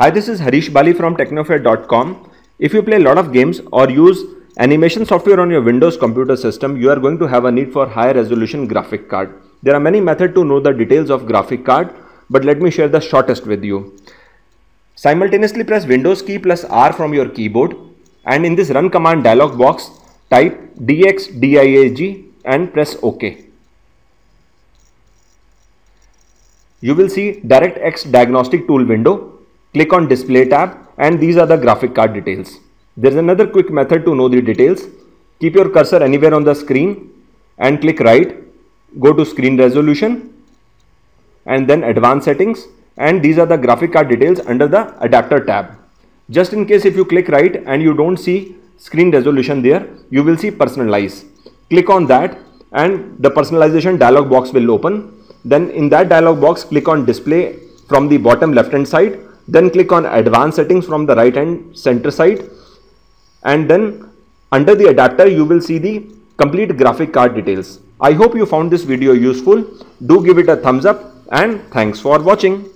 Hi, this is Harish Bali from technofare.com. If you play a lot of games or use animation software on your Windows computer system, you are going to have a need for high resolution graphic card. There are many methods to know the details of graphic card, but let me share the shortest with you. Simultaneously press Windows key plus R from your keyboard, and in this run command dialog box, type dxdiag and press OK. You will see DirectX diagnostic tool window. Click on display tab and these are the graphic card details. There is another quick method to know the details. Keep your cursor anywhere on the screen and click right. Go to screen resolution and then advanced settings, and these are the graphic card details under the adapter tab. Just in case if you click right and you don't see screen resolution there, you will see personalize. Click on that and the personalization dialog box will open. Then in that dialog box click on display from the bottom left hand side. Then click on advanced settings from the right hand center side, and then under the adapter you will see the complete graphic card details. I hope you found this video useful. Do give it a thumbs up and thanks for watching.